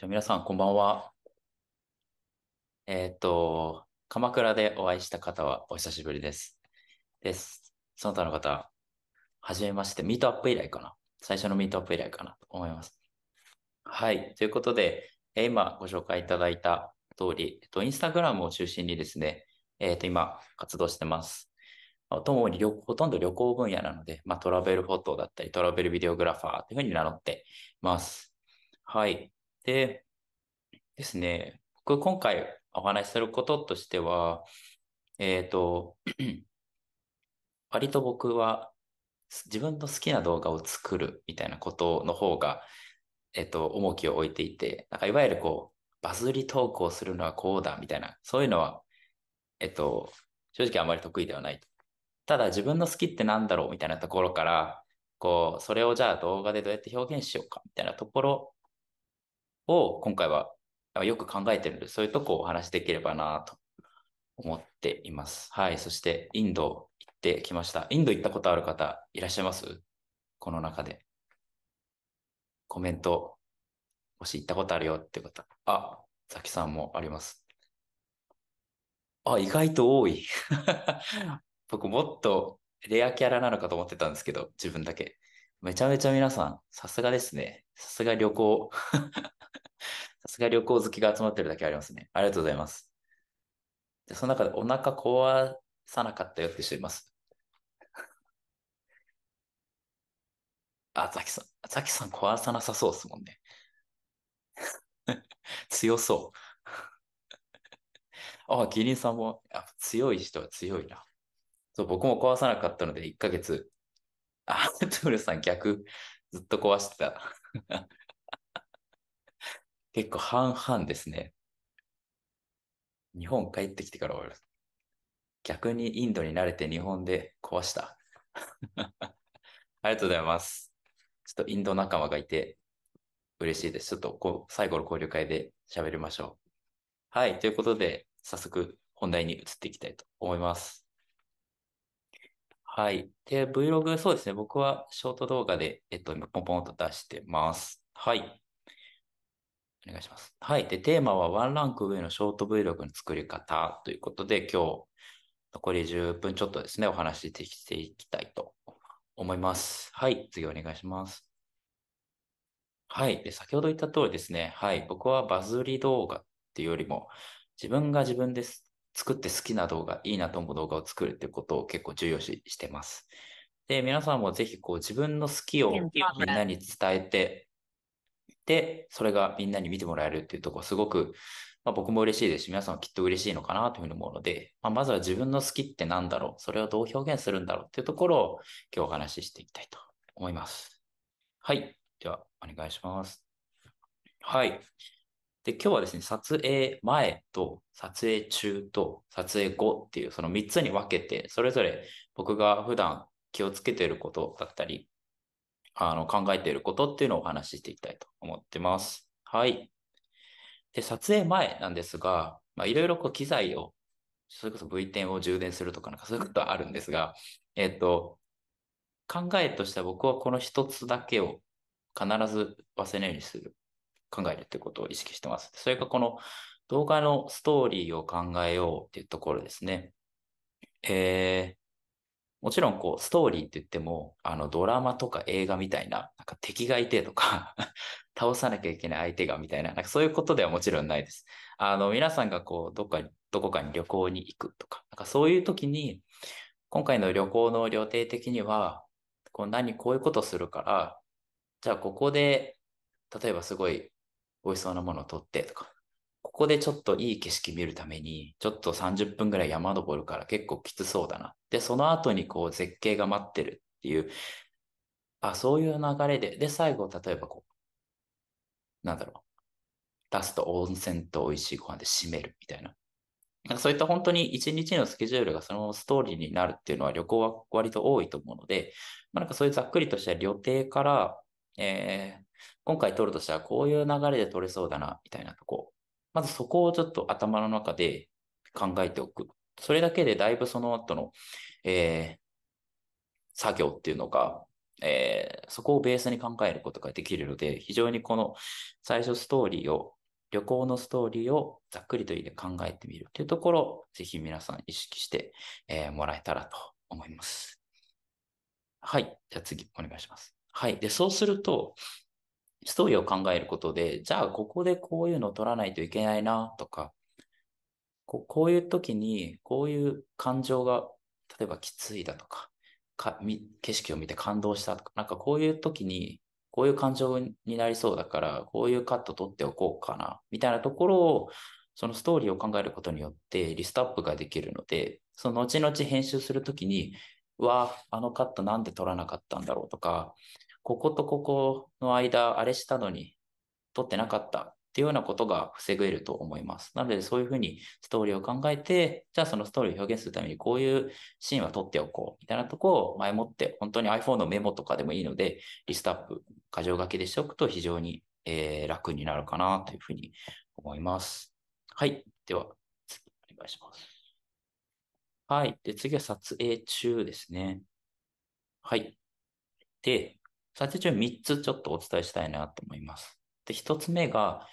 じゃあ皆さんこんばんは。鎌倉でお会いした方はお久しぶりです。その他の方、はじめまして、ミートアップ以来かな。最初のミートアップ以来かなと思います。はい。ということで、今ご紹介いただいた通り、インスタグラムを中心にですね、今活動してます。主にほとんど旅行分野なので、トラベルフォトだったり、トラベルビデオグラファーというふうに名乗ってます。はい。でですね、僕今回お話しすることとしては、割と僕は自分の好きな動画を作るみたいなことの方が、重きを置いていて、なんかいわゆるこう、バズり投稿するのはこうだみたいな、そういうのは、正直あまり得意ではないと。ただ自分の好きってなんだろうみたいなところから、こう、それをじゃあ動画でどうやって表現しようかみたいなところを今回はよく考えてるので、そういうとこをお話しできればなと思っています。はい。そしてインド行ってきました。インド行ったことある方いらっしゃいます?この中で。コメント、もし行ったことあるよって方。あ、ザキさんもあります。あ、意外と多い。僕もっとレアキャラなのかと思ってたんですけど、自分だけ。めちゃめちゃ皆さん、さすがですね。さすが旅行。さすが旅行好きが集まってるだけありますね。ありがとうございます。で、その中でお腹壊さなかったよって人います。あ、ザキさん。ザキさん壊さなさそうですもんね。強そう。あ、ギリンさんも、強い人は強いな。そう、僕も壊さなかったので1ヶ月。あ、トゥールさん逆、ずっと壊してた。結構半々ですね。日本帰ってきてから終わる。逆にインドに慣れて日本で壊した。ありがとうございます。ちょっとインド仲間がいて嬉しいです。ちょっと最後の交流会で喋りましょう。はい。ということで、早速本題に移っていきたいと思います。はい。で、Vlog、そうですね。僕はショート動画で、ポンポンと出してます。はい。お願いします。はい。で、テーマはワンランク上のショート Vlog の作り方ということで、今日残り10分ちょっとですね、お話ししていきたいと思います。はい。次お願いします。はい。で、先ほど言った通りですね、はい。僕はバズり動画っていうよりも、自分で作って好きな動画、いいなと思う動画を作るっていうことを結構重要視してます。で、皆さんもぜひこう自分の好きをみんなに伝えて、で、それがみんなに見てもらえるっていうところ、すごく、僕も嬉しいですし、皆さんはきっと嬉しいのかなというふうに思うので、まずは自分の好きって何だろう、それをどう表現するんだろうっていうところを今日お話ししていきたいと思います。はい。では、お願いします。はい。で、今日はですね、撮影前と撮影中と撮影後っていうその3つに分けて、それぞれ僕が普段気をつけていることだったり、考えていることっていうのをお話ししていきたいと思ってます。はい。で、撮影前なんですが、いろいろこう機材を、それこそ V10 を充電するとかなんかそういうことはあるんですが、考えとしては僕はこの一つだけを必ず忘れないようにする、考えるということを意識してます。それがこの動画のストーリーを考えようっていうところですね。もちろん、こう、ストーリーって言っても、ドラマとか映画みたいな、なんか敵がいてとか、倒さなきゃいけない相手がみたいな、なんかそういうことではもちろんないです。皆さんがこう、どこかに旅行に行くとか、なんかそういう時に、今回の旅行の旅程的には、こういうことするから、じゃあここで、例えばすごい美味しそうなものを撮ってとか、ここでちょっといい景色見るために、ちょっと30分ぐらい山登るから結構きつそうだな。で、その後にこう絶景が待ってるっていう、そういう流れで、で、最後、例えばこう、なんだろう、ラスト温泉と美味しいご飯で締めるみたいな。なんかそういった本当に一日のスケジュールがそのストーリーになるっていうのは旅行は割と多いと思うので、なんかそういうざっくりとした旅程から、今回撮るとしたらこういう流れで撮れそうだな、みたいなとこ。まずそこをちょっと頭の中で考えておく。それだけでだいぶその後の、作業っていうのがそこをベースに考えることができるので、非常にこの最初ストーリーを、旅行のストーリーをざっくりと考えてみるというところを、ぜひ皆さん意識して、もらえたらと思います。はい。じゃあ次お願いします。はい。で、そうすると、ストーリーを考えることで、じゃあここでこういうのを取らないといけないなとか、こういう時にこういう感情が、例えばきついだとか、景色を見て感動したとか、なんかこういう時にこういう感情になりそうだから、こういうカット取っておこうかな、みたいなところを、そのストーリーを考えることによってリストアップができるので、その後々編集するときに、あのカットなんで取らなかったんだろうとか、こことここの間あれしたのに取ってなかったっていうようなことが防げると思います。なのでそういうふうにストーリーを考えて、じゃあそのストーリーを表現するためにこういうシーンは取っておこうみたいなところを前もって、本当に iPhone のメモとかでもいいので、リストアップ、箇条書きでしておくと非常に、楽になるかなというふうに思います。はい。では、次お願いします。はい。で、次は撮影中ですね。はい。で、撮影中3つちょっとお伝えしたいなと思います。で、1つ目が、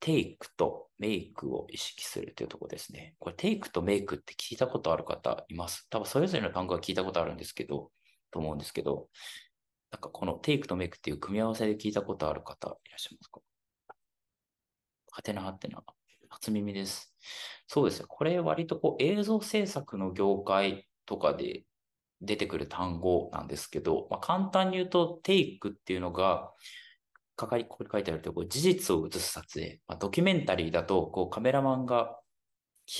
テイクとメイクを意識するというところですね。これ、テイクとメイクって聞いたことある方います。多分、それぞれの単語は聞いたことあるんですけど、なんかこのテイクとメイクっていう組み合わせで聞いたことある方いらっしゃいますか？はてなはてな。初耳です。そうですね。これ、割とこう映像制作の業界とかで、出てくる単語なんですけど、簡単に言うと、テイクっていうのが、ここに書いてあるところ、事実を映す撮影。ドキュメンタリーだと、カメラマンが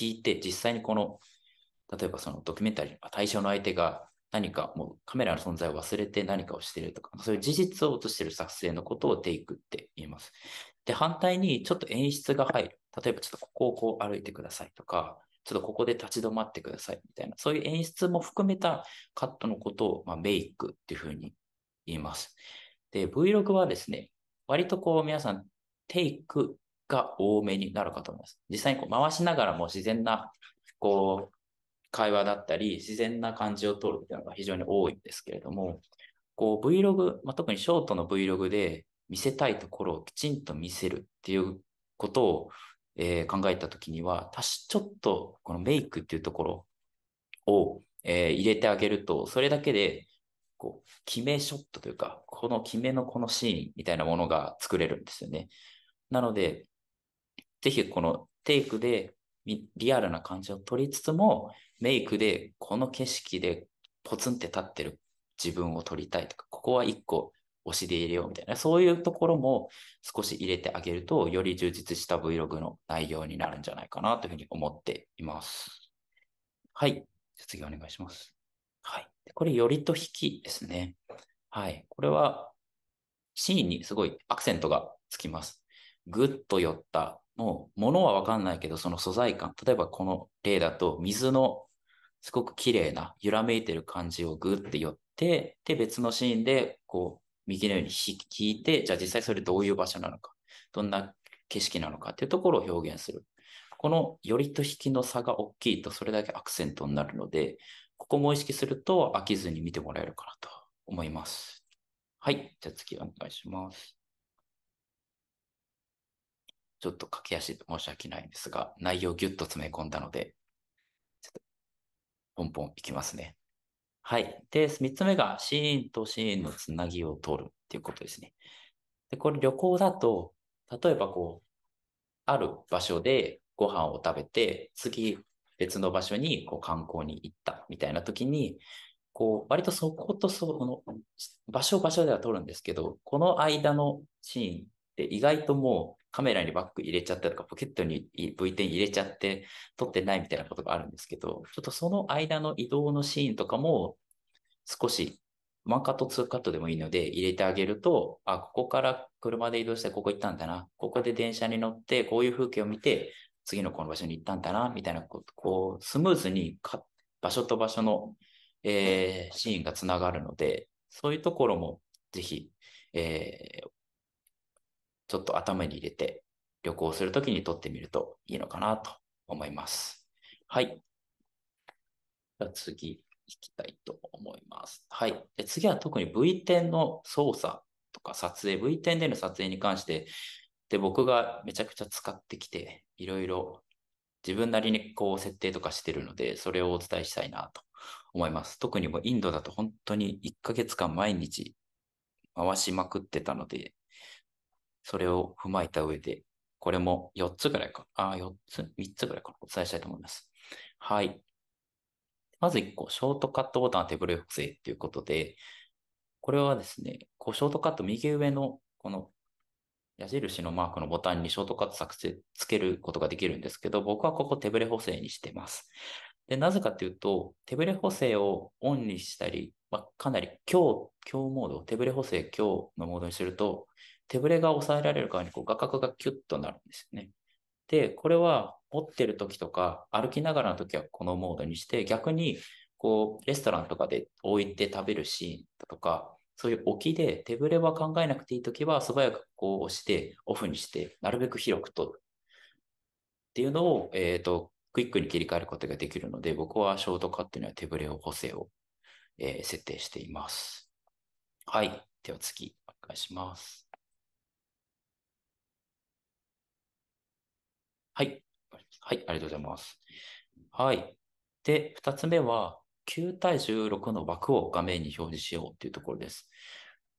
引いて、実際にこの、例えばそのドキュメンタリー、対象の相手が何か、もうカメラの存在を忘れて何かをしているとか、そういう事実を映している撮影のことをテイクって言います。で、反対にちょっと演出が入る。例えばちょっとここをこう歩いてくださいとか、ちょっとここで立ち止まってくださいみたいな、そういう演出も含めたカットのことを、メイクっていうふうに言います。で、Vlog はですね、割とこう皆さんテイクが多めになるかと思います。実際にこう回しながらも自然なこう会話だったり、自然な感じを撮るっていうのが非常に多いんですけれども、こう Vlog、特にショートの Vlog で見せたいところをきちんと見せるっていうことを考えたときには、ちょっとこのメイクっていうところを、入れてあげると、それだけでこう決めショットというか、この決めのこのシーンみたいなものが作れるんですよね。なので、ぜひこのテイクでリアルな感じを取りつつも、メイクでこの景色でポツンって立ってる自分を撮りたいとか、ここは一個、押しで入れようみたいな、そういうところも少し入れてあげると、より充実した Vlog の内容になるんじゃないかなというふうに思っています。はい。じゃあ次お願いします。はい。これ、よりと引きですね。はい。これは、シーンにすごいアクセントがつきます。ぐっと寄った、もう、ものはわかんないけど、その素材感。例えば、この例だと、水のすごく綺麗な、揺らめいてる感じをぐって寄って、で、別のシーンで、こう、右のように引いて、じゃあ実際それどういう場所なのか、どんな景色なのかっていうところを表現する。この寄りと引きの差が大きいと、それだけアクセントになるので、ここも意識すると飽きずに見てもらえるかなと思います。はい。じゃあ次お願いします。ちょっと駆け足で申し訳ないんですが、内容をギュッと詰め込んだので、ちょっとポンポンいきますね。はい。で、3つ目がシーンとシーンのつなぎを取るっていうことですね。で、これ旅行だと、例えばこう、ある場所でご飯を食べて、次別の場所にこう観光に行ったみたいな時に、こう、割とそことその、場所では撮るんですけど、この間のシーンって意外ともうカメラにバッグ入れちゃったとか、ポケットに V10 入れちゃって撮ってないみたいなことがあるんですけど、ちょっとその間の移動のシーンとかも、少し1カット2カットでもいいので入れてあげると、ここから車で移動してここ行ったんだな、ここで電車に乗ってこういう風景を見て次のこの場所に行ったんだなみたいなこと、こうスムーズに場所と場所の、シーンがつながるので、そういうところもぜひ、ちょっと頭に入れて旅行するときに撮ってみるといいのかなと思います。はい。じゃあ次いきたいと思います。はい。で次は特に V10 の操作とか撮影、V10 での撮影に関して、で、僕がめちゃくちゃ使ってきて、いろいろ自分なりにこう設定とかしてるので、それをお伝えしたいなと思います。特にもうインドだと本当に1ヶ月間毎日回しまくってたので、それを踏まえた上で、これも4つぐらいか。3つぐらいかな。お伝えしたいと思います。はい。まず1個、ショートカットボタン手ぶれ補正ということで、これはですね、こうショートカット右上のこの矢印のマークのボタンにショートカット作成つけることができるんですけど、僕はここ手ぶれ補正にしてます。で、なぜかというと、手ぶれ補正をオンにしたり、かなり強モード、手ぶれ補正強のモードにすると、手ぶれが抑えられる側にこう画角がキュッとなるんですよね。で、これは持ってる時とか歩きながらの時はこのモードにして、逆にこうレストランとかで置いて食べるシーンとか、そういう置きで手ぶれは考えなくていい時は素早くこう押してオフにして、なるべく広く撮るっていうのを、クイックに切り替えることができるので、僕はショートカットには手ぶれ補正を、設定しています。はい。では次、お願いします。はい。はい、ありがとうございます。はい。で、2つ目は、9対16の枠を画面に表示しようというところです。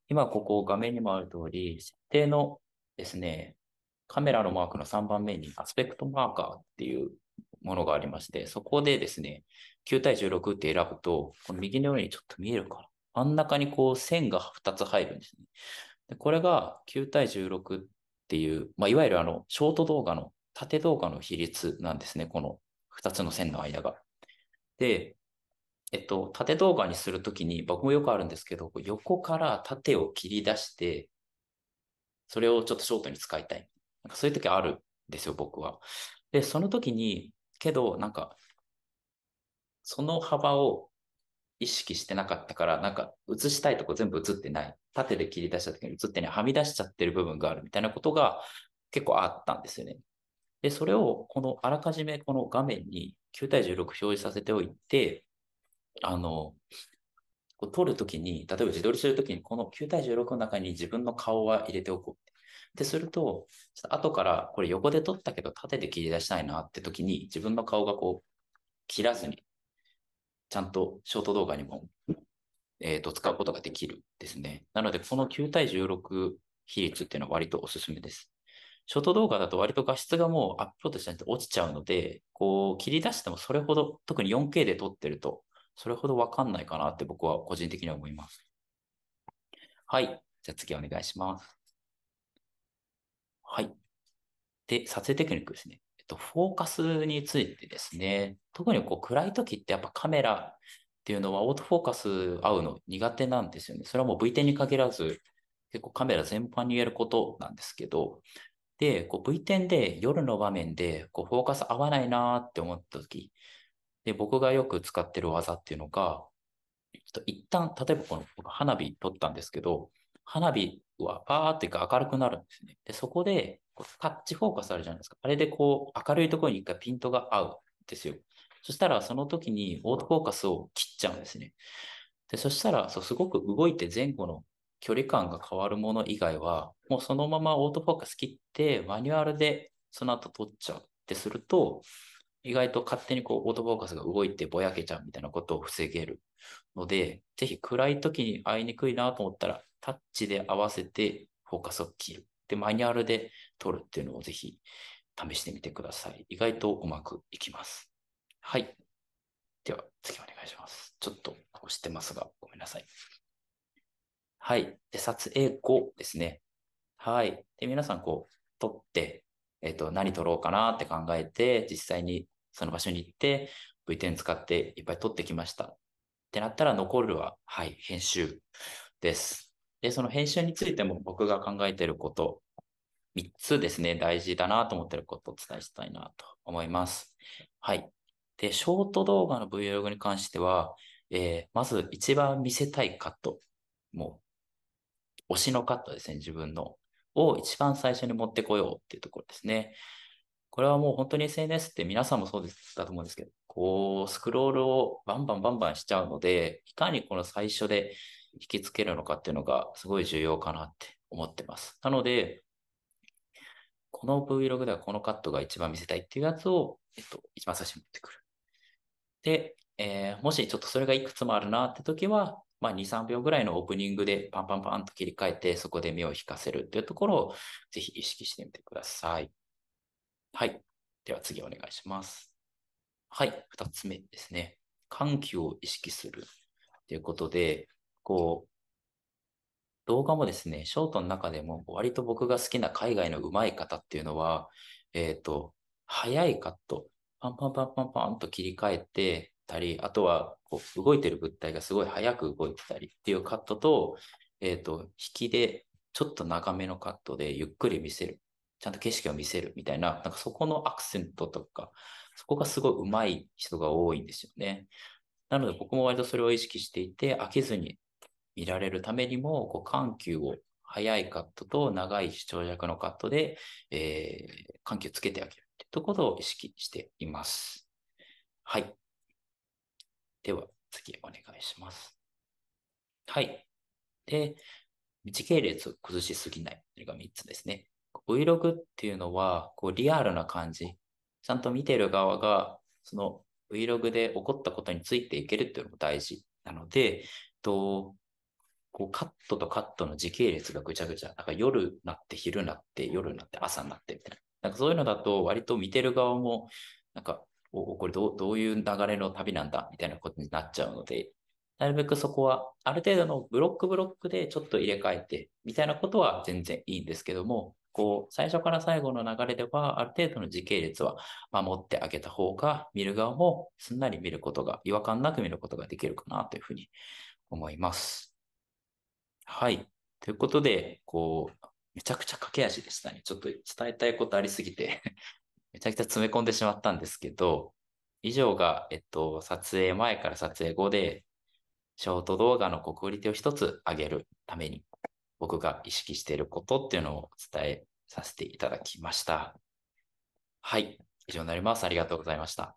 今、ここ画面にもある通り、設定のですね、カメラのマークの3番目にアスペクトマーカーっていうものがありまして、そこでですね、9対16って選ぶと、この右のようにちょっと見えるかな。真ん中にこう線が2つ入るんですね。でこれが9対16っていう、いわゆるショート動画の縦動画の比率なんですね。この2つの線の間が。で、縦動画にするときに、僕もよくあるんですけど、横から縦を切り出して、それをちょっとショートに使いたい。なんかそういうときあるんですよ、僕は。で、そのときに、けど、なんか、その幅を意識してなかったから、なんか映したいとこ全部映ってない。縦で切り出したときに映ってない。はみ出しちゃってる部分があるみたいなことが結構あったんですよね。で、それを、あらかじめこの画面に9対16表示させておいて、撮るときに、例えば自撮りするときに、この9対16の中に自分の顔は入れておこう。で、すると、ちょっと後から、これ横で撮ったけど、縦で切り出したいなってときに、自分の顔がこう、切らずに、ちゃんとショート動画にも、使うことができるんですね。なので、この9対16比率っていうのは割とおすすめです。ショート動画だと割と画質がもうアップロードしないと落ちちゃうので、こう切り出してもそれほど、特に 4K で撮ってると、それほどわかんないかなって僕は個人的には思います。はい。じゃあ次お願いします。はい。で、撮影テクニックですね。フォーカスについてですね、特にこう暗い時ってやっぱカメラっていうのはオートフォーカス合うの苦手なんですよね。それはもう V10 に限らず、結構カメラ全般に言えることなんですけど、で、V10 で夜の場面でフォーカス合わないなーって思ったとき、僕がよく使ってる技っていうのが、一旦、例えば僕花火撮ったんですけど、花火はバーって明るくなるんですね。で、そこでタッチフォーカスあるじゃないですか。あれで明るいところに一回ピントが合うんですよ。そしたらその時にオートフォーカスを切っちゃうんですね。で、そしたらすごく動いて前後の距離感が変わるもの以外は、もうそのままオートフォーカス切って、マニュアルでその後撮っちゃうってすると、意外と勝手にオートフォーカスが動いてぼやけちゃうみたいなことを防げるので、ぜひ暗い時に会いにくいなと思ったら、タッチで合わせてフォーカスを切る。で、マニュアルで撮るっていうのをぜひ試してみてください。意外とうまくいきます。はい。では、次お願いします。ちょっと押してますが、ごめんなさい。はい。で、撮影後ですね。はい。で、皆さん、撮って、何撮ろうかなって考えて、実際にその場所に行って、V10 使っていっぱい撮ってきました。ってなったら、残るは、はい、編集です。で、その編集についても僕が考えていること、3つですね、大事だなと思っていることをお伝えしたいなと思います。はい。で、ショート動画の Vlog に関しては、まず一番見せたいカット。もう推しのカットですね、自分の。を一番最初に持ってこようっていうところですね。これはもう本当に SNS って皆さんもそうだと思うんですけど、こうスクロールをバンバンしちゃうので、いかにこの最初で引きつけるのかっていうのがすごい重要かなって思ってます。なので、この Vlog ではこのカットが一番見せたいっていうやつを、一番最初に持ってくる。で、もしちょっとそれがいくつもあるなって時は、まあ、2、3秒ぐらいのオープニングでパンと切り替えて、そこで目を引かせるっていうところをぜひ意識してみてください。はい。では次お願いします。はい。2つ目ですね。緩急を意識するということで、こう、動画もですね、ショートの中でも割と僕が好きな海外の上手い方っていうのは、早いカット、パンと切り替えてたり、あとはこう動いてる物体がすごい早く動いてたりっていうカットと、引きでちょっと長めのカットでゆっくり見せる、ちゃんと景色を見せるみたいな、なんかそこのアクセントとか、そこがすごい上手い人が多いんですよね。なので僕も割とそれを意識していて、飽きずに見られるためにも、こう緩急を早いカットと長い視聴弱のカットで、緩急つけてあげるってところを意識しています。はい。では次お願いします。はい。で、時系列を崩しすぎない。これが3つですね。Vlog っていうのはこうリアルな感じ。ちゃんと見てる側がその Vlog で起こったことについていけるっていうのも大事なので、こうカットとカットの時系列がぐちゃぐちゃ。なんか夜になって昼になって夜になって朝になってみたいな。なんかそういうのだと割と見てる側もなんかこれどういう流れの旅なんだみたいなことになっちゃうので、なるべくそこはある程度のブロックでちょっと入れ替えてみたいなことは全然いいんですけども、こう最初から最後の流れではある程度の時系列は守ってあげた方が見る側もすんなり見ることが、違和感なく見ることができるかなというふうに思います。はい。ということで、こう、めちゃくちゃ駆け足でしたね。ちょっと伝えたいことありすぎて、めちゃくちゃ詰め込んでしまったんですけど、以上が、撮影前から撮影後で、ショート動画のクオリティを一つ上げるために、僕が意識していることっていうのをお伝えさせていただきました。はい。以上になります。ありがとうございました。